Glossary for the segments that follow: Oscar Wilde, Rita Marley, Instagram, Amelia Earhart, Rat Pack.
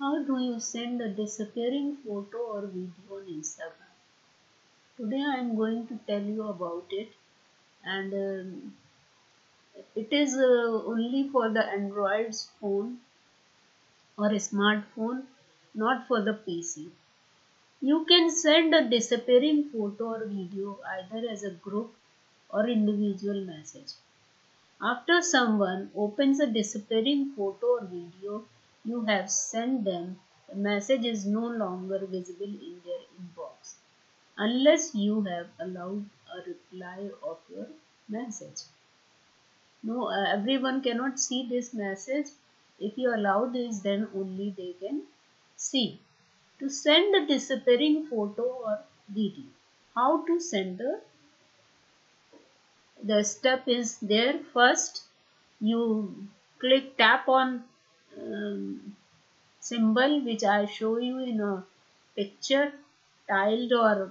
How do you send a disappearing photo or video on Instagram? Today I am going to tell you about it, and it is only for the Android's phone or a smartphone, not for the PC. You can send a disappearing photo or video either as a group or individual message. After someone opens a disappearing photo or video you have sent them, the message is no longer visible in their inbox unless you have allowed a reply of your message. No, everyone cannot see this message. If you allow this, then only they can see. To send a disappearing photo or video, how to send the step is there. First, you tap on symbol which I show you in a picture, tiled or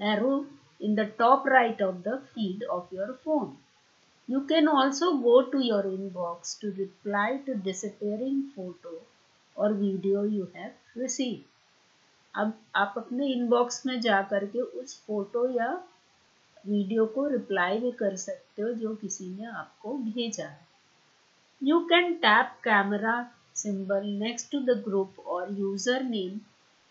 arrow in the top right of the feed of your phone. You can also go to your inbox to reply to disappearing photo और video you have receive. अब आप अपने inbox में जा करके उस photo या video को रिप्लाई भी कर सकते हो जो किसी ने आपको भेजा है. You can tap camera symbol next to the group और user name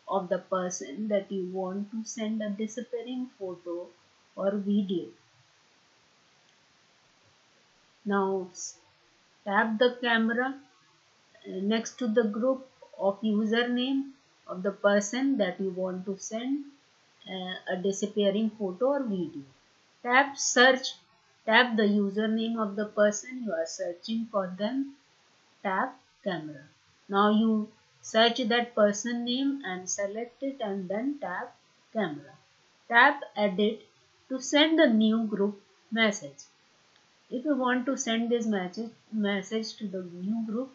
of the person that you want to send a disappearing photo और video. Now tap the camera next to the group of username of the person that you want to send a disappearing photo or video. Tap search, tap the username of the person you are searching for them, tap camera. Now you search that person name and select it and then tap camera. Tap edit to send a new group message. If you want to send this message to the new group,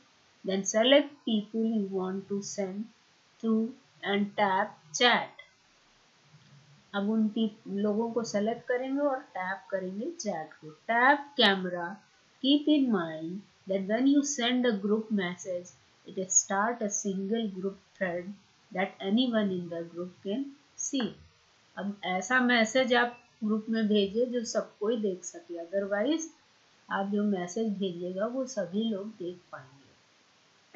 then select people you want to send to and tap chat. अब उन लोगों को select करेंगे और tap करेंगे chat को. Tap camera. Keep in mind that when you send a group message, it will start a single group thread that anyone in the group can see. अब ऐसा message आप group में भेजिए जो सब कोई देख सके. Otherwise, आप जो message भेजिएगा वो सभी लोग देख पाएंगे.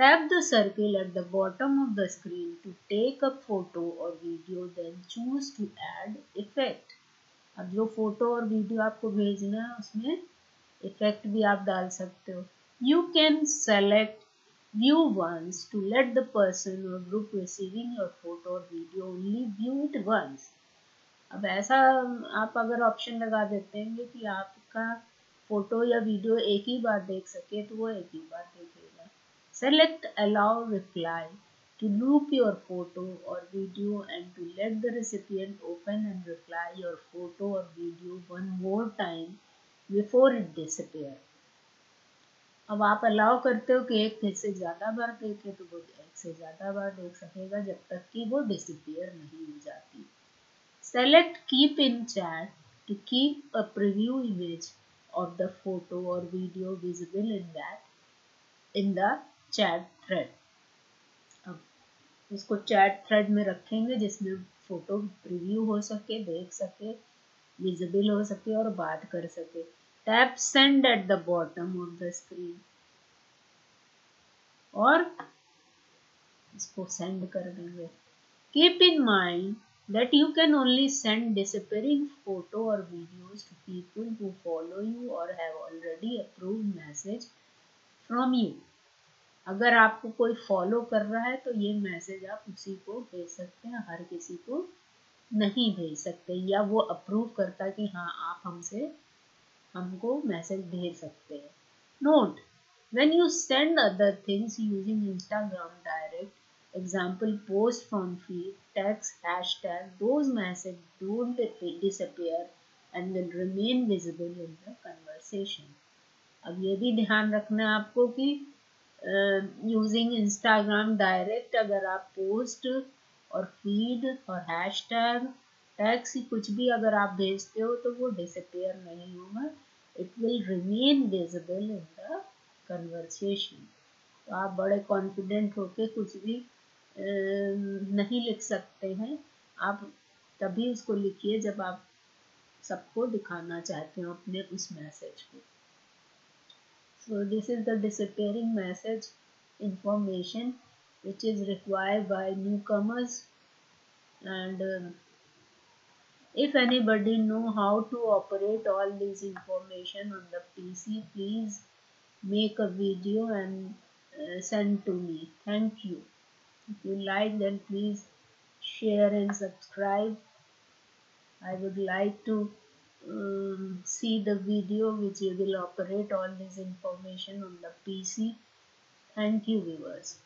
Tap the circle at the bottom of the screen to take a photo or video, then choose to add effect. अब जो फोटो और वीडियो आपको भेजना है उसमें इफेक्ट भी आप डाल सकते हो. You can select view once to let the person or group receiving your photo or video only view it once. अब ऐसा आप अगर ऑप्शन लगा देते हैं कि आपका फोटो या वीडियो एक ही बार देख सके तो वो एक ही बार देखेगा. Select allow reply to loop your photo or video and to let the recipient open and reply your photo or video one more time before it disappears. अब आप allow करते हो कि एक से ज़्यादा बार देखे तो वो एक से ज़्यादा बार देख सकेगा जब तक कि वो disappear नहीं हो जाती. Select keep in chat to keep a preview image of the photo or video visible in the chat thread. अब उसको चैट थ्रेड में रखेंगे जिसमें फोटो प्रीव्यू हो सके, देख सके, विजिबल हो सके और बात कर सके. Tap send at the bottom of the screen और इसको सेंड कर देंगे. Keep in mind that you can only send disappearing photo और videos to people who follow you और have already approved message from you. अगर आपको कोई follow कर रहा है तो ये मैसेज आप उसी को भेज सकते हैं, हर किसी को नहीं भेज सकते, या वो अप्रूव करता है कि हाँ आप हमको मैसेज भेज सकते हैं. Note, when you send other things using Instagram direct, example post from feed, tags, hashtag, those message don't disappear and will remain visible in the conversation. अब ये भी ध्यान रखना है आपको कि यूजिंग इंस्टाग्राम डायरेक्ट अगर आप पोस्ट और फीड और हैशटैग, टैग्स, कुछ भी अगर आप भेजते हो तो वो डिसअपियर नहीं होगा. It will remain visible in the conversation. तो आप बड़े कॉन्फिडेंट होके कुछ भी नहीं लिख सकते हैं। आप तभी उसको लिखिए जब आप सबको दिखाना चाहते हो अपने उस मैसेज को। So this is the disappearing message information which is required by newcomers, and if anybody know how to operate all this information on the PC, please make a video and send to me. Thank you. If you like, then please share and subscribe. I would like to see the video which you will operate all this information on the PC. Thank you, viewers.